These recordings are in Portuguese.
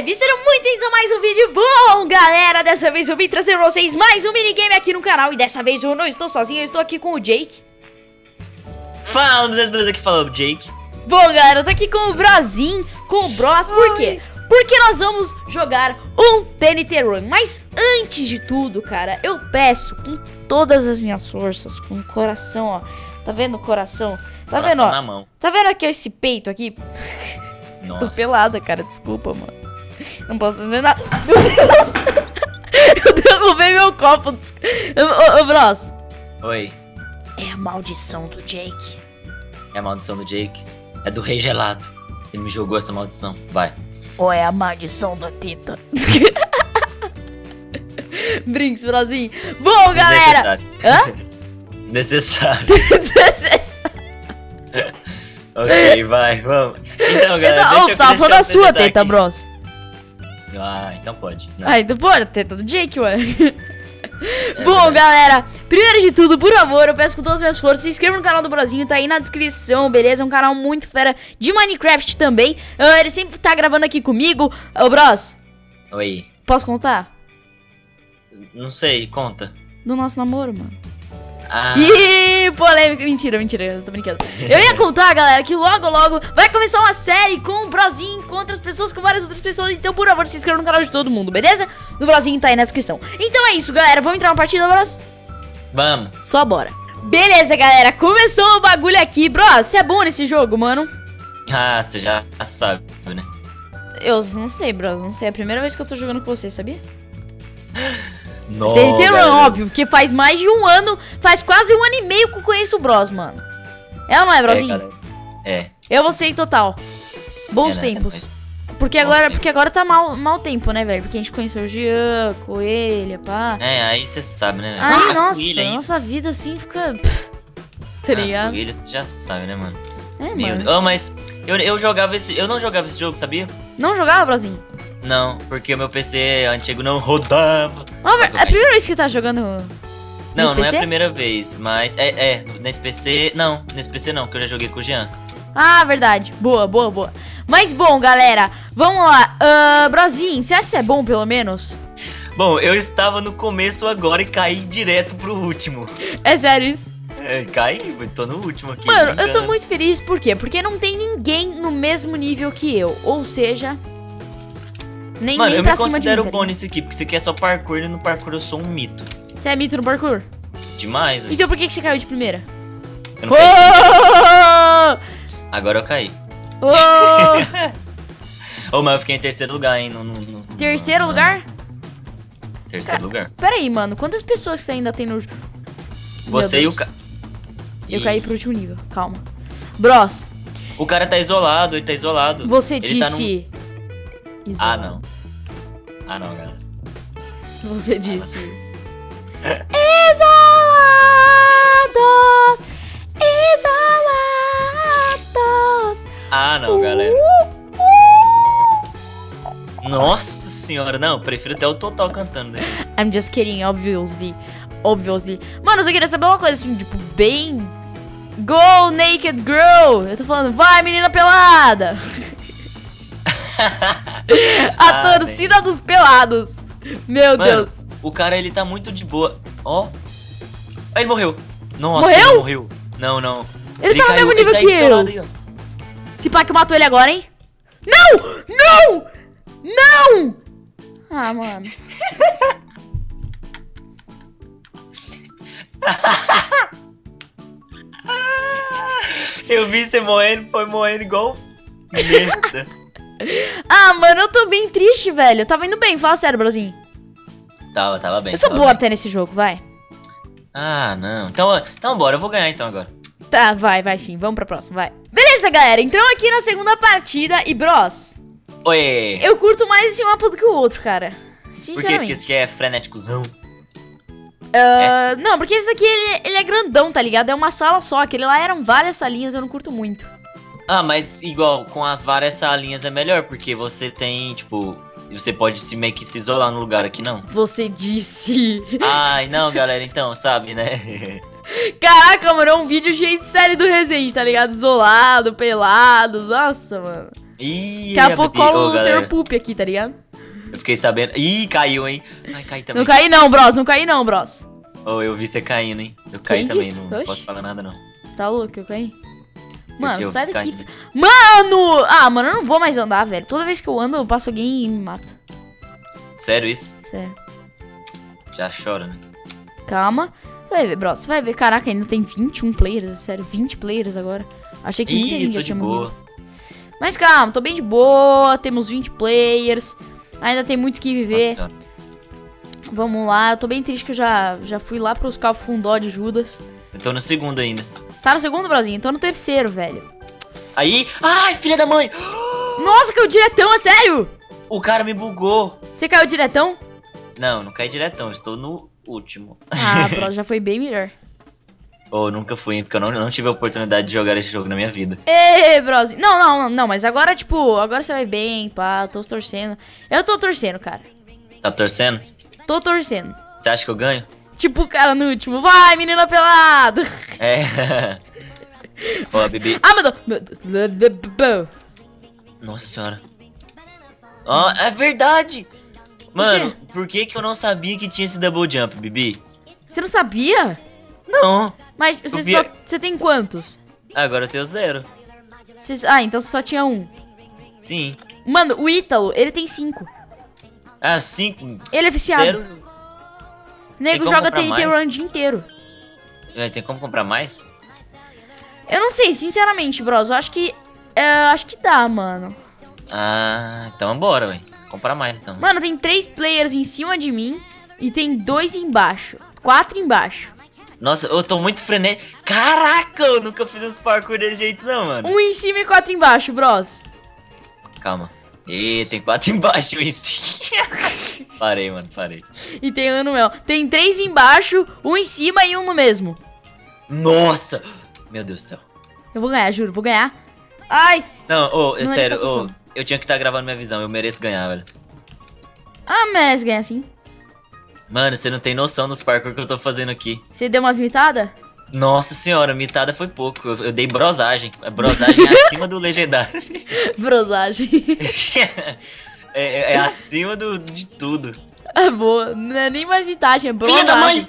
Minecraft, sejam muito bem-vindos a mais um vídeo. Bom, galera, dessa vez eu vim trazer pra vocês mais um minigame aqui no canal. E dessa vez eu não estou sozinho, eu estou aqui com o Jake. Fala, beleza? Aqui fala o Jake. Bom, galera, eu tô aqui com o Brosinho, com o Bros, por quê? Porque nós vamos jogar um TNT Run. Mas antes de tudo, cara, eu peço com todas as minhas forças, com o coração, ó. Tá vendo o coração? Tá coração vendo, ó? Na mão. Tá vendo aqui esse peito aqui? Nossa. Tô pelada, cara, desculpa, mano. Não posso fazer nada. Meu Deus! Eu derrubei meu copo. Ô, Bros. Oi. É a maldição do Jake. É a maldição do Jake. É do rei gelado. Ele me jogou essa maldição. Vai. Ou é a maldição da Tita? Brinks, Brosinho. Bom, galera. Hã? Necessário. Ok, vai, vamos. Então, galera, deixa eu tava falando a sua teta, aqui. Bros. Ah, então pode. Não. Ah, então pode, teta do Jake, ué. É. Bom, galera, primeiro de tudo, por favor, eu peço com todas as minhas forças, se inscreva no canal do Brosinho, tá aí na descrição, beleza? É um canal muito fera de Minecraft também. Ele sempre tá gravando aqui comigo. Ô, Bros. Oi. Posso contar? Não sei, conta. Do nosso namoro, mano. Ah. Ih, polêmica. Mentira, mentira, eu tô brincando. Eu ia contar, galera, que logo, logo vai começar uma série com o Brosinho contra as pessoas, com várias outras pessoas. Então, por favor, se inscreva no canal de todo mundo, beleza? O Brosinho tá aí na descrição. Então é isso, galera. Vamos entrar na partida, Bros? Vamos. Só bora. Beleza, galera. Começou o bagulho aqui. Bros, você é bom nesse jogo, mano? Ah, você já sabe, né? Eu não sei, Bros. Não sei. É a primeira vez que eu tô jogando com você, sabia? TNT Run, óbvio, porque faz mais de um ano, faz quase um ano e meio que eu conheço o Bros, mano. É ou não é, Brosinho? É. Eu vou ser em total. Bons tempos. Porque agora tá mal tempo, né, velho? Porque a gente conheceu o Jean, Coelha, pá. É, aí você sabe, né, velho? Aí, nossa vida assim fica... Tá ligado? Coelha você já sabe, né, mano? É, mano. Oh, mas eu não jogava esse jogo, sabia? Não jogava, Brosinho? Não, porque o meu PC antigo não rodava. É a primeira vez que tá jogando? Não é a primeira vez, mas nesse PC, não, que eu já joguei com o Jean. Ah, verdade, boa. Mas bom, galera, vamos lá. Brosinho, você acha que você é bom pelo menos? Bom, eu estava no começo agora e caí direto pro último. É sério isso? É, caí, tô no último aqui. Mano, eu tô muito feliz, por quê? Porque não tem ninguém no mesmo nível que eu, ou seja... Mano, eu me considero bom nisso aqui, porque isso aqui é só parkour e no parkour eu sou um mito. Você é mito no parkour? Demais, velho. Então por que você caiu de primeira? Eu não caí. Agora eu caí. Oh, mas eu fiquei em terceiro lugar, hein? Terceiro lugar? Terceiro lugar. Pera aí, mano. Quantas pessoas você ainda tem no... Você e o cara... Eu caí pro último nível, calma. Bros. O cara tá isolado, ele tá isolado. Você disse... Isolado. Ah não, galera. Você disse Isolados. Ah não, galera. Nossa senhora, não, prefiro até o total cantando, né? I'm just kidding, obviously. Mano, eu só queria saber uma coisa assim, tipo, bem Go Naked Girl. Eu tô falando, vai menina pelada. A torcida dos pelados. Meu Deus. O cara, ele tá muito de boa. Ó. Ele morreu. Nossa, ele morreu. Não. Ele tá no mesmo nível que eu. Se pá que eu mato ele agora, hein? Não! Ah, mano. Eu vi você morrendo, foi morrendo igual merda. Ah, mano, eu tô bem triste, velho. Eu tava indo bem, fala sério, Brosinho. Tava bem. Eu sou boa até nesse jogo, vai. Ah, não. Então bora, eu vou ganhar então agora. Tá, vai sim, vamos pra próxima, vai. Beleza, galera, então aqui na segunda partida. E Bros. Oi. Eu curto mais esse mapa do que o outro, cara. Sinceramente. Por quê? Porque esse aqui é frenéticozão. Não, porque esse daqui ele é grandão, tá ligado? É uma sala só, aquele lá eram várias salinhas, eu não curto muito. Ah, mas igual, com as várias salinhas é melhor, porque você tem, tipo, você pode meio que se isolar no lugar aqui, não? Você disse... Ai, não, galera, então, sabe, né? Caraca, mano, é um vídeo cheio de série do Rezende, tá ligado? Isolado, pelado, nossa, mano. Ih, daqui a pouco cola o Sr. Pup aqui, tá ligado? Eu fiquei sabendo. Ih, caiu, hein? Ai, caí também. Não caí não, Bros. Não caí não, Bros. Oh, eu vi você caindo, hein? Eu caí também, não posso falar nada, não. Você tá louco? Eu caí? Mano, sai daqui. Mano! Ah, mano, eu não vou mais andar, velho. Toda vez que eu ando, eu passo alguém e me mata. Sério isso? Sério. Já chora, né? Calma. Você vai ver, Bros. Você vai ver. Caraca, ainda tem 21 players, é sério. 20 players agora. Achei que muita gente já tinha morrido. Mas calma, tô bem de boa. Temos 20 players. Ainda tem muito que viver. Nossa. Vamos lá. Eu tô bem triste que eu já fui lá pra buscar o fundó de Judas. Eu tô no segundo ainda. Tá no segundo, Brosinho? Tô no terceiro, velho. Aí... Ai, filha da mãe! Nossa, caiu diretão, é sério? O cara me bugou. Você caiu diretão? Não, não caí diretão. Estou no último. Ah, Bros, já foi bem melhor. Oh, nunca fui, hein? Porque eu não tive a oportunidade de jogar esse jogo na minha vida. Ê, Brosinho. Não, mas agora, tipo... Agora você vai bem, pá. Tô torcendo. Eu tô torcendo, cara. Tá torcendo? Tô torcendo. Você acha que eu ganho? Tipo o cara no último. Vai, menina pelado! É. Ó, oh, Bibi. Ah, meu Deus. Nossa senhora. Ó, oh, é verdade. Mano, por que eu não sabia que tinha esse double jump, Bibi? Você não sabia? Não. Mas você só... Você tem quantos? Agora eu tenho 0. Ah, então você só tinha 1. Sim. Mano, o Ítalo, ele tem 5. Ah, 5? Ele é viciado. 0. Nego joga TNT Run o dia inteiro. Tem como comprar mais? Eu não sei, sinceramente, Bros. Eu acho que... acho que dá, mano. Ah, então bora, velho. Comprar mais, então. Mano, tem 3 players em cima de mim e tem 2 embaixo. 4 embaixo. Nossa, eu tô muito frenético. Caraca, eu nunca fiz uns parkour desse jeito, não, mano. 1 em cima e 4 embaixo, Bros. Calma. E tem 4 embaixo, isso. Parei, mano, parei. E tem 1 no meu. Tem 3 embaixo, 1 em cima e 1 no mesmo. Nossa! Meu Deus do céu. Eu vou ganhar, juro, vou ganhar. Ai! Não, ô, oh, sério, oh, eu tinha que estar gravando minha visão, eu mereço ganhar, velho. Ah, merece ganhar sim. Mano, você não tem noção dos parkour que eu tô fazendo aqui. Você deu umas mitadas? Nossa senhora, mitada foi pouco. Eu dei brosagem. Brosagem é acima do legendário. Brosagem. é acima de tudo. É boa. Não é nem mais mitagem, é brosagem. Filha da mãe!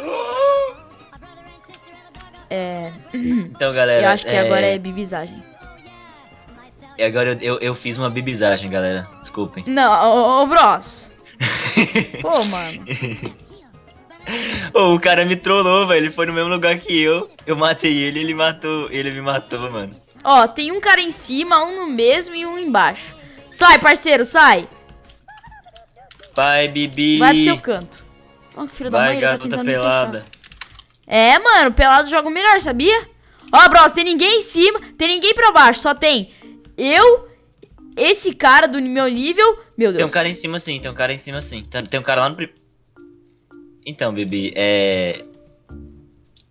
É... Então, galera... Eu acho que agora é bibizagem. E agora eu fiz uma bibizagem, galera. Desculpem. Não, ô Bros. Pô, mano... Oh, o cara me trollou, velho. Ele foi no mesmo lugar que eu. Eu matei ele, ele me matou, mano. Ó, tem um cara em cima, 1 no mesmo e 1 embaixo. Sai, parceiro, sai. Vai, Bibi. Vai pro seu canto. Ó, que filho da mãe, ele tá pelada. É, mano, pelado joga melhor, sabia? Ó, Bros, tem ninguém em cima, tem ninguém pra baixo. Só tem eu, esse cara do meu nível. Meu Deus. Tem um cara em cima sim, tem um cara em cima sim. Tem um cara lá no... Então, Bibi,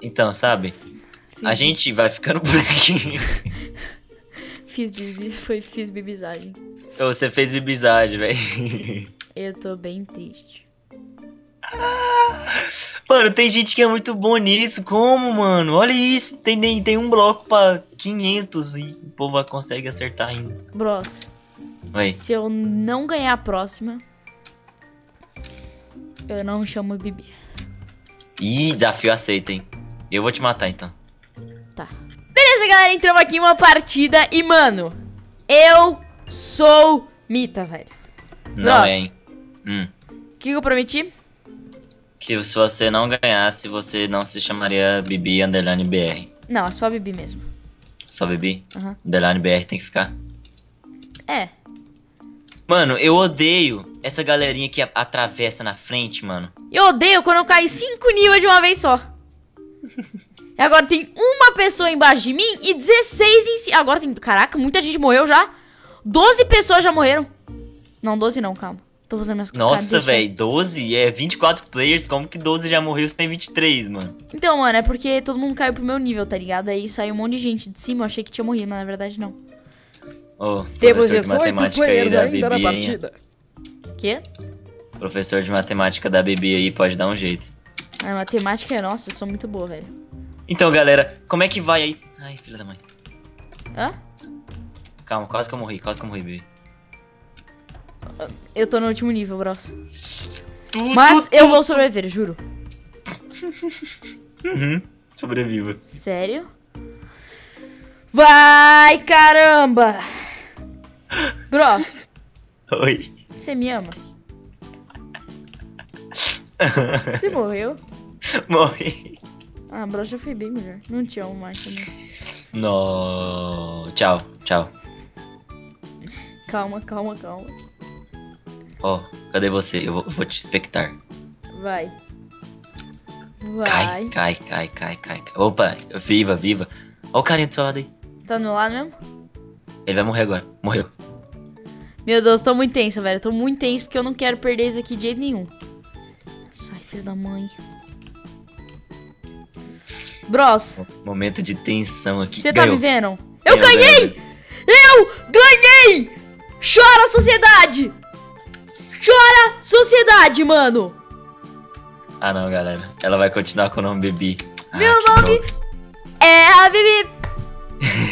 Então, sabe? Fiz. A gente vai ficando por aqui. Fiz bibizagem. Você fez bibizagem, velho. Eu tô bem triste. Ah, mano, tem gente que é muito bom nisso. Como, mano? Olha isso. Tem um bloco pra 500 e o povo consegue acertar ainda. Bros, oi. Se eu não ganhar a próxima... Eu não chamo Bibi. Ih, desafio aceito, hein? Eu vou te matar, então. Tá. Beleza, galera. Entramos aqui em uma partida. E, mano, eu sou Mita, velho. Não, Bros, hein? O que eu prometi? Que se você não ganhasse, você não se chamaria Bibi _ BR. Não, é só Bibi mesmo. Só Bibi? Uhum. _ BR tem que ficar. É. Mano, eu odeio essa galerinha que atravessa na frente, mano. Eu odeio quando eu caio 5 níveis de uma vez só. E agora tem uma pessoa embaixo de mim e 16 em cima. Agora tem... Caraca, muita gente morreu já. 12 pessoas já morreram. Não, 12 não, calma. Tô fazendo minhas coisas. Nossa, velho, 12? É 24 players. Como que 12 já morreu se tem 23, mano? Então, mano, é porque todo mundo caiu pro meu nível, tá ligado? Aí saiu um monte de gente de cima. Eu achei que tinha morrido, mas na verdade não. Oh, temos 18 players ainda na partida. Que? Professor de matemática da Bibi aí pode dar um jeito. A matemática é nossa, eu sou muito boa, velho. Então, galera, como é que vai aí? Ai, filha da mãe. Hã? Calma, quase que eu morri, Bibi. Eu tô no último nível, bros. Mas eu vou sobreviver, juro. Uhum. Sobreviva. Sério? Vai, caramba! Bros. Oi. Você me ama? Você morreu? Morri. Ah, bros, já foi bem melhor. Não te amo mais também. No. Tchau, tchau. Calma, calma, calma. Ó, oh, cadê você? Eu vou te expectar. Vai. Vai. Cai, cai, cai, cai, cai. Opa, viva, viva. Ó o carinha do seu lado aí. Tá do meu lado mesmo? Ele vai morrer agora. Morreu. Meu Deus, tô muito tenso, velho. Tô muito tenso porque eu não quero perder isso aqui de jeito nenhum. Sai, filho da mãe. Bros. Momento de tensão aqui. Você tá me vendo? Eu ganhei! Velho. Eu ganhei! Chora, sociedade! Chora, sociedade, mano! Ah, não, galera. Ela vai continuar com o nome Bibi. Ah, meu nome é a Bibi.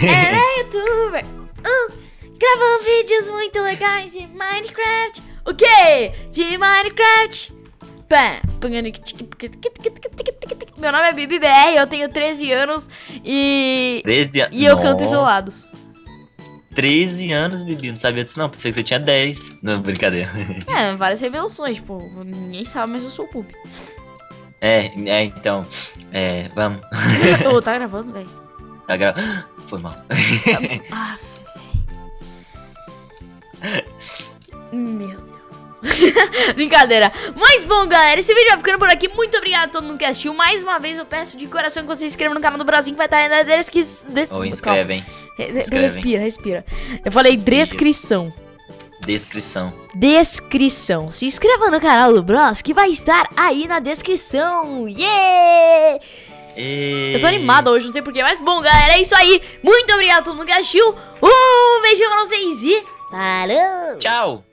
Ela é youtuber. Gravou vídeos muito legais de Minecraft. O quê? De Minecraft. Meu nome é Bibi BR, eu tenho 13 anos e... 13 anos? E eu canto isolados. 13 anos, Bibi, não sabia disso não, pensei que você tinha 10. Não, brincadeira. É, várias revelações, tipo, ninguém sabe, mas eu sou o Pup. É, então, vamos. Ô, tá gravando, velho? Tá gravando, foi mal. Ah, meu Deus. Brincadeira. Mas bom, galera, esse vídeo vai ficando por aqui. Muito obrigado a todo mundo que assistiu. Mais uma vez eu peço de coração que você se inscreva no canal do Brosinho, que vai estar na descrição. Inscreve, hein? Respira, respira. Eu falei descrição. Descrição. Descrição. Se inscreva no canal do Bros, que vai estar aí na descrição. Yeah! Eu tô animada hoje, não sei porquê. Mas bom, galera, é isso aí. Muito obrigado a todo mundo que assistiu. Um beijinho pra vocês e falou! Tchau!